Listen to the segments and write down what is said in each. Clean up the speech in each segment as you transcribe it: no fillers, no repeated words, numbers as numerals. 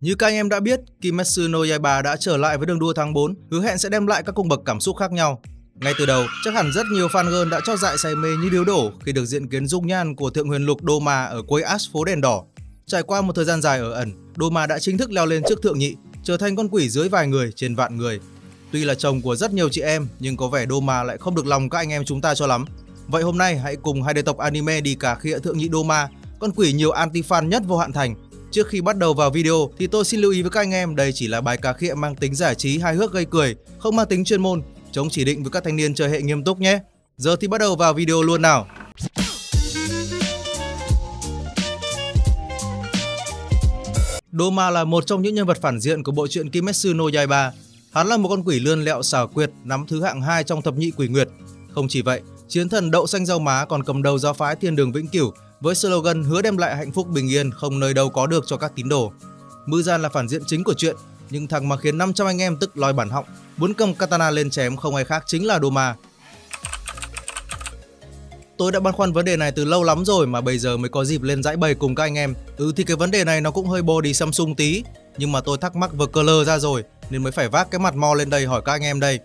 Như các anh em đã biết, Kimetsu no Yaiba đã trở lại với đường đua tháng 4, hứa hẹn sẽ đem lại các cung bậc cảm xúc khác nhau. Ngay từ đầu, chắc hẳn rất nhiều fan girl đã cho dại say mê như điếu đổ khi được diện kiến dung nhan của thượng huyền lục Dōma ở cuối Ash phố đèn đỏ. Trải qua một thời gian dài ở ẩn, Dōma đã chính thức leo lên trước thượng nhị, trở thành con quỷ dưới vài người trên vạn người. Tuy là chồng của rất nhiều chị em, nhưng có vẻ Dōma lại không được lòng các anh em chúng ta cho lắm. Vậy hôm nay hãy cùng hai đề tộc anime đi cà khịa thượng nhị Dōma, con quỷ nhiều anti-fan nhất vô hạn thành. Trước khi bắt đầu vào video thì tôi xin lưu ý với các anh em đây chỉ là bài cà khịa mang tính giải trí hài hước gây cười, không mang tính chuyên môn, chống chỉ định với các thanh niên chơi hệ nghiêm túc nhé. Giờ thì bắt đầu vào video luôn nào. Dōma là một trong những nhân vật phản diện của bộ truyện Kimetsu no Yaiba. Hắn là một con quỷ lươn lẹo xảo quyệt, nắm thứ hạng 2 trong thập nhị quỷ nguyệt. Không chỉ vậy, chiến thần đậu xanh rau má còn cầm đầu giáo phái thiên đường vĩnh cửu với slogan hứa đem lại hạnh phúc bình yên không nơi đâu có được cho các tín đồ. Muzan là phản diện chính của truyện, nhưng thằng mà khiến 500 anh em tức lòi bản họng, muốn cầm katana lên chém không ai khác chính là Dōma. Tôi đã băn khoăn vấn đề này từ lâu lắm rồi mà bây giờ mới có dịp lên giải bày cùng các anh em. Thì cái vấn đề này nó cũng hơi body Samsung tí, nhưng mà tôi thắc mắc vercolor ra rồi nên mới phải vác cái mặt mo lên đây hỏi các anh em đây.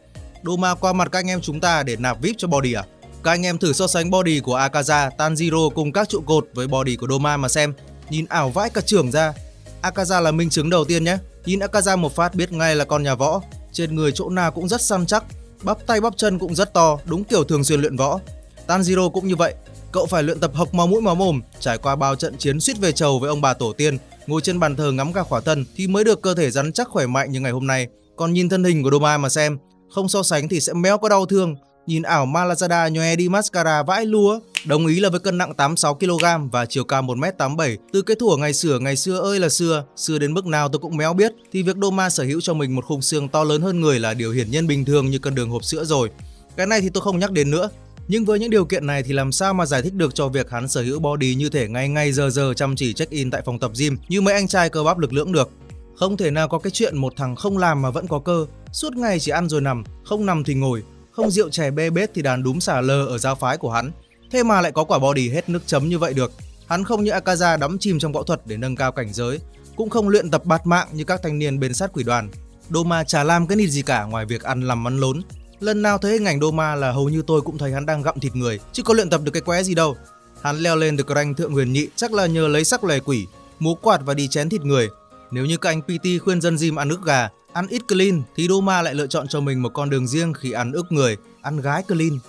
Dōma qua mặt các anh em chúng ta để nạp VIP cho body à? Các anh em thử so sánh body của Akaza, Tanjiro cùng các trụ cột với body của Dōma mà xem, nhìn ảo vãi cả trưởng ra. Akaza là minh chứng đầu tiên nhé, nhìn Akaza một phát biết ngay là con nhà võ, trên người chỗ nào cũng rất săn chắc, bắp tay bắp chân cũng rất to, đúng kiểu thường xuyên luyện võ. Tanjiro cũng như vậy, cậu phải luyện tập học máu mũi máu mồm, trải qua bao trận chiến suýt về trầu với ông bà tổ tiên, ngồi trên bàn thờ ngắm gà khỏa thân thì mới được cơ thể rắn chắc khỏe mạnh như ngày hôm nay. Còn nhìn thân hình của Dōma mà xem, không so sánh thì sẽ méo có đau thương. Nhìn ảo Malazada nhòe đi mascara vãi lúa. Đồng ý là với cân nặng 86kg và chiều cao 1m87, từ cái thủa ngày xưa ơi là xưa đến mức nào tôi cũng méo biết, thì việc Dōma sở hữu cho mình một khung xương to lớn hơn người là điều hiển nhiên bình thường như cân đường hộp sữa rồi. Cái này thì tôi không nhắc đến nữa. Nhưng với những điều kiện này thì làm sao mà giải thích được cho việc hắn sở hữu body như thể ngày giờ chăm chỉ check in tại phòng tập gym như mấy anh trai cơ bắp lực lưỡng được. Không thể nào có cái chuyện một thằng không làm mà vẫn có cơ, suốt ngày chỉ ăn rồi nằm, không nằm thì ngồi, không rượu chè bê bết thì đàn đúng xả lờ ở giáo phái của hắn, thế mà lại có quả body hết nước chấm như vậy được. Hắn không như Akaza đắm chìm trong võ thuật để nâng cao cảnh giới, cũng không luyện tập bạt mạng như các thanh niên bên sát quỷ đoàn. Dōma chả làm cái nịt gì cả ngoài việc ăn làm mắn lốn. Lần nào thấy hình ảnh Dōma là hầu như tôi cũng thấy hắn đang gặm thịt người, chứ có luyện tập được cái qué gì đâu. Hắn leo lên được rank thượng huyền nhị chắc là nhờ lấy sắc lòe quỷ, múa quạt và đi chén thịt người. Nếu như các anh PT khuyên dân gym ăn ức gà, ăn ít clean thì Dōma lại lựa chọn cho mình một con đường riêng khi ăn ức người, ăn gái clean.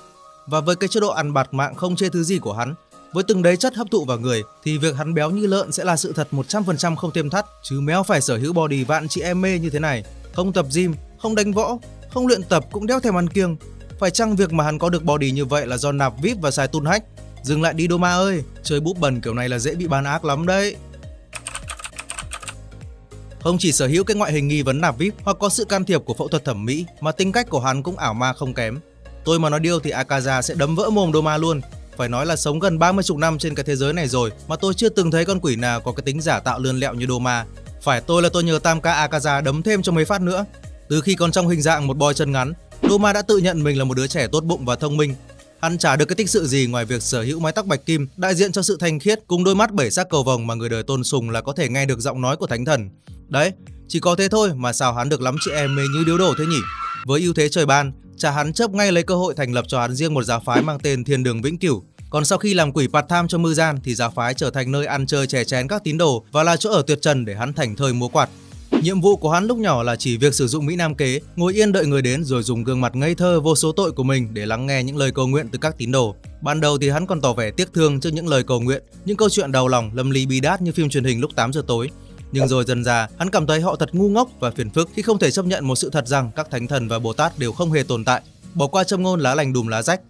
Và với cái chế độ ăn bạt mạng không chê thứ gì của hắn, với từng đấy chất hấp thụ vào người thì việc hắn béo như lợn sẽ là sự thật 100% không thêm thắt, chứ méo phải sở hữu body vạn chị em mê như thế này, không tập gym, không đánh võ, không luyện tập cũng đéo thèm ăn kiêng. Phải chăng việc mà hắn có được body như vậy là do nạp VIP và xài tun hack? Dừng lại đi Dōma ơi, chơi búp bẩn kiểu này là dễ bị bán ác lắm đấy. Không chỉ sở hữu cái ngoại hình nghi vấn nạp VIP hoặc có sự can thiệp của phẫu thuật thẩm mỹ mà tính cách của hắn cũng ảo ma không kém. Tôi mà nói điêu thì Akaza sẽ đấm vỡ mồm Dōma luôn. Phải nói là sống gần 30 chục năm trên cái thế giới này rồi mà tôi chưa từng thấy con quỷ nào có cái tính giả tạo lươn lẹo như Dōma. Phải tôi là tôi nhờ tam ca Akaza đấm thêm cho mấy phát nữa. Từ khi còn trong hình dạng một boy chân ngắn, Dōma đã tự nhận mình là một đứa trẻ tốt bụng và thông minh. Hắn chả được cái tích sự gì ngoài việc sở hữu mái tóc bạch kim đại diện cho sự thanh khiết cùng đôi mắt 7 sắc cầu vồng mà người đời tôn sùng là có thể nghe được giọng nói của thánh thần. Đấy, chỉ có thế thôi mà sao hắn được lắm chị em mê như điếu đổ thế nhỉ? Với ưu thế trời ban, cha hắn chớp ngay lấy cơ hội thành lập cho hắn riêng một giáo phái mang tên Thiên Đường Vĩnh Cửu. Còn sau khi làm quỷ part-time cho Muzan thì giáo phái trở thành nơi ăn chơi chè chén các tín đồ và là chỗ ở tuyệt trần để hắn thành thời múa quạt. Nhiệm vụ của hắn lúc nhỏ là chỉ việc sử dụng mỹ nam kế, ngồi yên đợi người đến rồi dùng gương mặt ngây thơ vô số tội của mình để lắng nghe những lời cầu nguyện từ các tín đồ. Ban đầu thì hắn còn tỏ vẻ tiếc thương trước những lời cầu nguyện, những câu chuyện đau lòng lâm ly bi đát như phim truyền hình lúc 8 giờ tối. Nhưng rồi dần ra, hắn cảm thấy họ thật ngu ngốc và phiền phức khi không thể chấp nhận một sự thật rằng các thánh thần và Bồ Tát đều không hề tồn tại. Bỏ qua châm ngôn lá lành đùm lá rách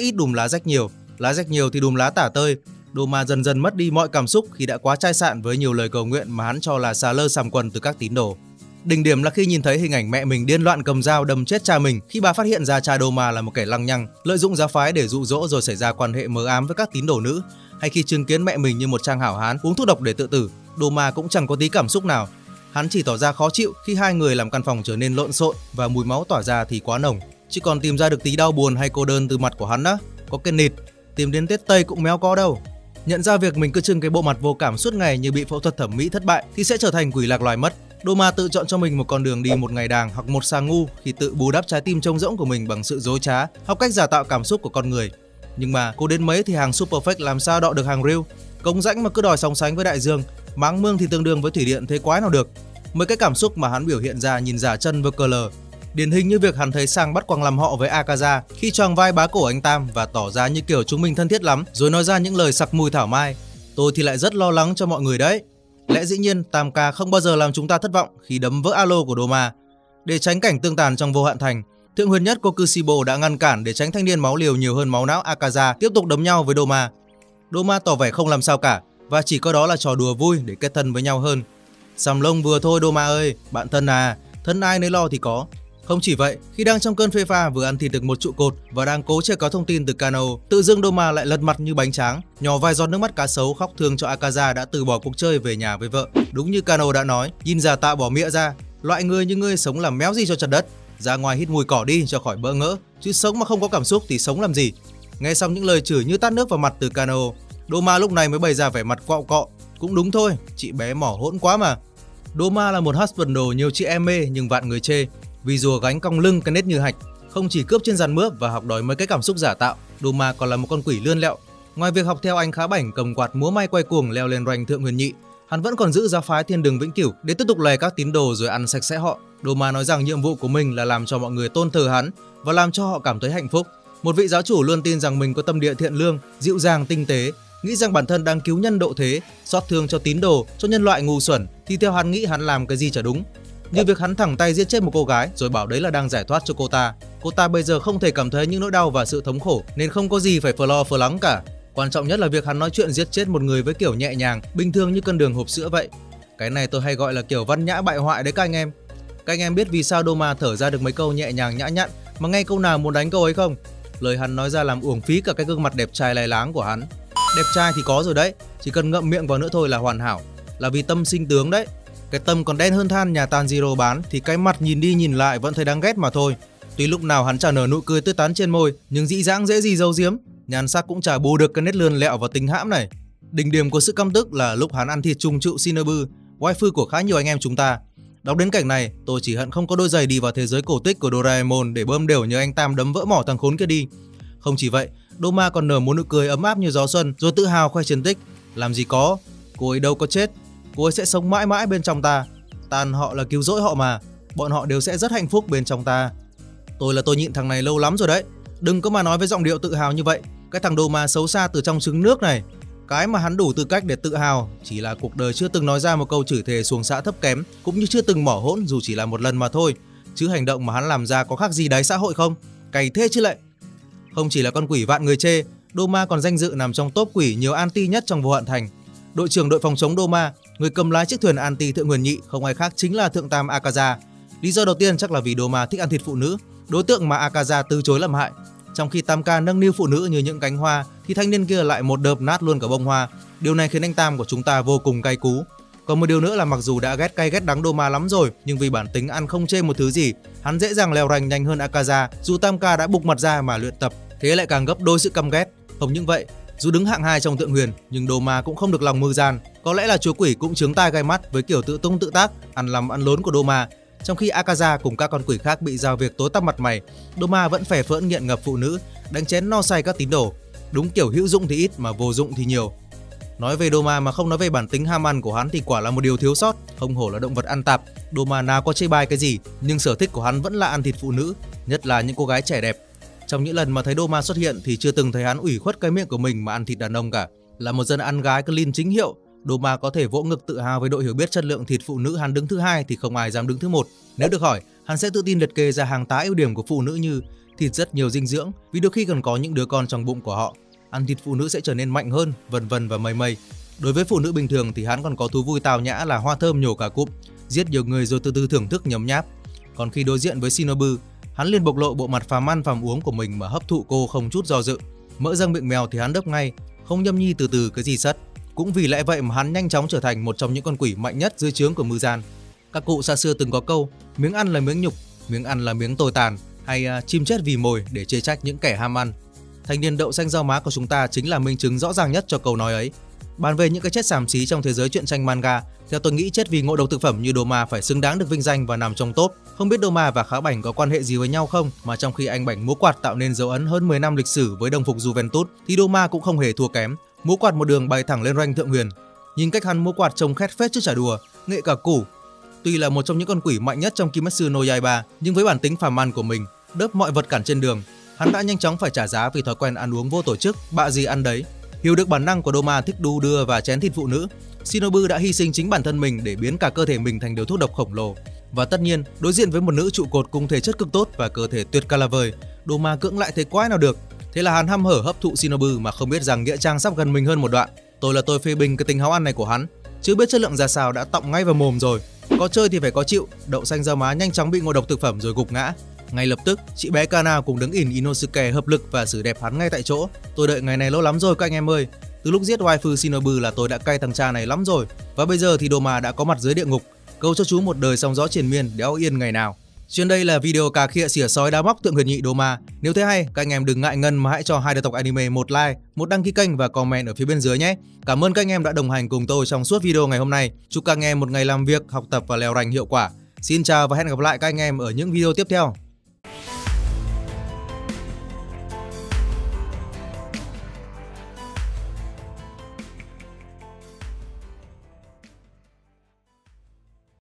ít đùm lá rách nhiều thì đùm lá tả tơi. Dōma dần dần mất đi mọi cảm xúc khi đã quá chai sạn với nhiều lời cầu nguyện mà hắn cho là xà lơ sàm quần từ các tín đồ. Đỉnh điểm là khi nhìn thấy hình ảnh mẹ mình điên loạn cầm dao đâm chết cha mình khi bà phát hiện ra cha Dōma là một kẻ lăng nhăng, lợi dụng giáo phái để dụ dỗ rồi xảy ra quan hệ mờ ám với các tín đồ nữ, hay khi chứng kiến mẹ mình như một trang hảo hán uống thuốc độc để tự tử. Dōma cũng chẳng có tí cảm xúc nào, hắn chỉ tỏ ra khó chịu khi hai người làm căn phòng trở nên lộn xộn và mùi máu tỏa ra thì quá nồng, chứ còn tìm ra được tí đau buồn hay cô đơn từ mặt của hắn á, có cái nịt, tìm đến Tết Tây cũng méo có đâu. Nhận ra việc mình cứ trưng cái bộ mặt vô cảm suốt ngày như bị phẫu thuật thẩm mỹ thất bại thì sẽ trở thành quỷ lạc loài mất. Dōma tự chọn cho mình một con đường đi một ngày đàng hoặc một sa ngu khi tự bù đắp trái tim trống rỗng của mình bằng sự dối trá, học cách giả tạo cảm xúc của con người. Nhưng mà cô đến mấy thì hàng Super Fake làm sao đọ được hàng Real, cống rãnh mà cứ đòi song sánh với đại dương, máng mương thì tương đương với thủy điện, thế quái nào được. Mấy cái cảm xúc mà hắn biểu hiện ra nhìn giả chân và cờ lờ. Điển hình như việc hắn thấy Sang bắt quàng làm họ với Akaza khi choàng vai bá cổ anh Tam và tỏ ra như kiểu chúng mình thân thiết lắm rồi nói ra những lời sặc mùi thảo mai. Tôi thì lại rất lo lắng cho mọi người đấy. Lẽ dĩ nhiên Tam ca không bao giờ làm chúng ta thất vọng khi đấm vỡ alo của Dōma. Để tránh cảnh tương tàn trong vô hạn thành, Thượng huyền nhất Kokushibo đã ngăn cản để tránh thanh niên máu liều nhiều hơn máu não Akaza tiếp tục đấm nhau với Dōma. Dōma tỏ vẻ không làm sao cả và chỉ coi đó là trò đùa vui để kết thân với nhau hơn. Sầm lông vừa thôi Dōma ơi, bạn thân à, thân ai nấy lo thì có. Không chỉ vậy, khi đang trong cơn phê pha vừa ăn thịt được một trụ cột và đang cố che có thông tin từ Kanao, tự dưng Dōma lại lật mặt như bánh tráng, nhỏ vài giọt nước mắt cá sấu khóc thương cho Akaza đã từ bỏ cuộc chơi về nhà với vợ. Đúng như Kanao đã nói, nhìn giả tạo bỏ mịa ra, loại người như ngươi sống làm méo gì cho chặt đất, ra ngoài hít mùi cỏ đi cho khỏi bỡ ngỡ, chứ sống mà không có cảm xúc thì sống làm gì. Nghe xong những lời chửi như tát nước vào mặt từ Kanao, Dōma lúc này mới bày ra vẻ mặt quạo cọ. Cũng đúng thôi, chị bé mỏ hỗn quá mà. Dōma là một husbando nhiều chị em mê nhưng vạn người chê. Vì rùa gánh cong lưng cái nết như hạch, không chỉ cướp trên dàn mướp và học đòi mấy cái cảm xúc giả tạo, Dōma còn là một con quỷ lươn lẹo. Ngoài việc học theo anh khá bảnh cầm quạt múa may quay cuồng leo lên rank thượng huyền nhị, hắn vẫn còn giữ giáo phái thiên đường vĩnh cửu để tiếp tục lè các tín đồ rồi ăn sạch sẽ họ. Dōma nói rằng nhiệm vụ của mình là làm cho mọi người tôn thờ hắn và làm cho họ cảm thấy hạnh phúc. Một vị giáo chủ luôn tin rằng mình có tâm địa thiện lương, dịu dàng tinh tế, nghĩ rằng bản thân đang cứu nhân độ thế, xót thương cho tín đồ, cho nhân loại ngu xuẩn, thì theo hắn nghĩ hắn làm cái gì chả đúng. Như việc hắn thẳng tay giết chết một cô gái rồi bảo đấy là đang giải thoát cho cô ta. Cô ta bây giờ không thể cảm thấy những nỗi đau và sự thống khổ nên không có gì phải phờ lắng cả. Quan trọng nhất là việc hắn nói chuyện giết chết một người với kiểu nhẹ nhàng, bình thường như cân đường hộp sữa vậy. Cái này tôi hay gọi là kiểu văn nhã bại hoại đấy các anh em. Các anh em biết vì sao Dōma thở ra được mấy câu nhẹ nhàng nhã nhặn mà ngay câu nào muốn đánh câu ấy không? Lời hắn nói ra làm uổng phí cả cái gương mặt đẹp trai lai láng của hắn. Đẹp trai thì có rồi đấy, chỉ cần ngậm miệng vào nữa thôi là hoàn hảo. Là vì tâm sinh tướng đấy. Cái tâm còn đen hơn than nhà Tanjiro bán thì cái mặt nhìn đi nhìn lại vẫn thấy đáng ghét mà thôi. Tuy lúc nào hắn chả nở nụ cười tươi tắn trên môi, nhưng dĩ dãng dễ gì giấu giếm, nhan sắc cũng chả bù được cái nét lươn lẹo và tính hãm này. Đỉnh điểm của sự căm tức là lúc hắn ăn thịt trùng trụ Shinobu, waifu của khá nhiều anh em chúng ta. Đọc đến cảnh này, tôi chỉ hận không có đôi giày đi vào thế giới cổ tích của Doraemon để bơm đều như anh Tam đấm vỡ mỏ thằng khốn kia đi. Không chỉ vậy, Dōma còn nở một nụ cười ấm áp như gió xuân rồi tự hào khoe chiến tích. Làm gì có, cô ấy đâu có chết. Cô ấy sẽ sống mãi mãi bên trong ta. Tàn họ là cứu rỗi họ mà. Bọn họ đều sẽ rất hạnh phúc bên trong ta. Tôi nhịn thằng này lâu lắm rồi đấy. Đừng có mà nói với giọng điệu tự hào như vậy. Cái thằng Dōma xấu xa từ trong trứng nước này. Cái mà hắn đủ tư cách để tự hào chỉ là cuộc đời chưa từng nói ra một câu chửi thề xuồng xã thấp kém, cũng như chưa từng mỏ hỗn dù chỉ là một lần mà thôi. Chứ hành động mà hắn làm ra có khác gì đáy xã hội không? Cày thế chứ lại. Không chỉ là con quỷ vạn người chê, Dōma còn danh dự nằm trong top quỷ nhiều anti nhất trong vô hạn thành. Đội trưởng đội phòng chống Dōma, người cầm lái chiếc thuyền anti thượng huyền nhị không ai khác chính là thượng tam Akaza. Lý do đầu tiên chắc là vì Dōma thích ăn thịt phụ nữ, đối tượng mà Akaza từ chối làm hại. Trong khi tam ca nâng niu phụ nữ như những cánh hoa thì thanh niên kia lại một đợp nát luôn cả bông hoa. Điều này khiến anh Tam của chúng ta vô cùng cay cú. Còn một điều nữa là mặc dù đã ghét cay ghét đắng Dōma lắm rồi, nhưng vì bản tính ăn không chê một thứ gì, hắn dễ dàng leo rank nhanh hơn Akaza dù tam ca đã bục mặt ra mà luyện tập. Thế lại càng gấp đôi sự căm ghét. Không những vậy, dù đứng hạng 2 trong thượng huyền nhưng Dōma cũng không được lòng Muzan. Có lẽ là chúa quỷ cũng chướng tai gai mắt với kiểu tự tung tự tác, ăn lắm ăn lốn của Dōma. Trong khi Akaza cùng các con quỷ khác bị giao việc tối tăm mặt mày, Dōma vẫn phè phỡn nghiện ngập phụ nữ, đánh chén no say các tín đồ. Đúng kiểu hữu dụng thì ít mà vô dụng thì nhiều. Nói về Dōma mà không nói về bản tính ham ăn của hắn thì quả là một điều thiếu sót. Không hổ là động vật ăn tạp, Dōma nào có chê bai cái gì, nhưng sở thích của hắn vẫn là ăn thịt phụ nữ, nhất là những cô gái trẻ đẹp. Trong những lần mà thấy Dōma xuất hiện thì chưa từng thấy hắn ủy khuất cái miệng của mình mà ăn thịt đàn ông cả. Là một dân ăn gái clean chính hiệu, Dōma có thể vỗ ngực tự hào với đội hiểu biết chất lượng thịt phụ nữ hắn đứng thứ 2 thì không ai dám đứng thứ 1. Nếu được hỏi, hắn sẽ tự tin liệt kê ra hàng tá ưu điểm của phụ nữ như thịt rất nhiều dinh dưỡng, vì đôi khi còn có những đứa con trong bụng của họ, ăn thịt phụ nữ sẽ trở nên mạnh hơn, vân vân và mây mây. Đối với phụ nữ bình thường thì hắn còn có thú vui tào nhã là hoa thơm nhổ cả cụm, giết nhiều người rồi từ từ thưởng thức nhấm nháp. Còn khi đối diện với Shinobu, hắn liền bộc lộ bộ mặt phàm ăn phàm uống của mình mà hấp thụ cô không chút do dự. Mỡ răng miệng mèo thì hắn đớp ngay, không nhâm nhi từ từ cái gì sắt. Cũng vì lẽ vậy mà hắn nhanh chóng trở thành một trong những con quỷ mạnh nhất dưới trướng của Muzan. Các cụ xa xưa từng có câu, miếng ăn là miếng nhục, miếng ăn là miếng tồi tàn, hay chim chết vì mồi để chê trách những kẻ ham ăn. Thanh niên đậu xanh rau má của chúng ta chính là minh chứng rõ ràng nhất cho câu nói ấy. Bàn về những cái chết xàm xí trong thế giới truyện tranh manga, theo tôi nghĩ chết vì ngộ độc thực phẩm như Dōma phải xứng đáng được vinh danh và nằm trong top. Không biết Dōma và Khá Bảnh có quan hệ gì với nhau không, mà trong khi anh Bảnh múa quạt tạo nên dấu ấn hơn 10 năm lịch sử với đồng phục Juventus thì Dōma cũng không hề thua kém, múa quạt một đường bay thẳng lên rank thượng huyền. Nhìn cách hắn múa quạt trông khét phết chứ chả đùa, nghệ cả củ. Tuy là một trong những con quỷ mạnh nhất trong Kimetsu no Yaiba, nhưng với bản tính phàm man của mình, đớp mọi vật cản trên đường, hắn đã nhanh chóng phải trả giá vì thói quen ăn uống vô tổ chức, bạ gì ăn đấy. Hiểu được bản năng của Dōma thích đu đưa và chén thịt phụ nữ, Shinobu đã hy sinh chính bản thân mình để biến cả cơ thể mình thành điếu thuốc độc khổng lồ. Và tất nhiên, đối diện với một nữ trụ cột cùng thể chất cực tốt và cơ thể tuyệt ca la vời, Dōma cưỡng lại thế quái nào được. Thế là hắn hăm hở hấp thụ Shinobu mà không biết rằng nghĩa trang sắp gần mình hơn một đoạn. Tôi phê bình cái tính háo ăn này của hắn, chứ biết chất lượng ra sao đã tọng ngay vào mồm rồi. Có chơi thì phải có chịu, đậu xanh rau má nhanh chóng bị ngộ độc thực phẩm rồi gục ngã. Ngay lập tức, chị bé Kanao cùng đứng ỉn Inosuke hợp lực và xử đẹp hắn ngay tại chỗ. Tôi đợi ngày này lâu lắm rồi các anh em ơi. Từ lúc giết waifu Shinobu là tôi đã cay thằng cha này lắm rồi. Và bây giờ thì Dōma đã có mặt dưới địa ngục. Cầu cho chú một đời sóng gió triền miên, đéo yên ngày nào. Trên đây là video cà khịa xỉa sói đá móc tượng huyền nhị Dōma. Nếu thấy hay, các anh em đừng ngại ngần mà hãy cho hai đầu tộc anime một like, một đăng ký kênh và comment ở phía bên dưới nhé. Cảm ơn các anh em đã đồng hành cùng tôi trong suốt video ngày hôm nay. Chúc các anh em một ngày làm việc, học tập và leo rank hiệu quả. Xin chào và hẹn gặp lại các anh em ở những video tiếp theo.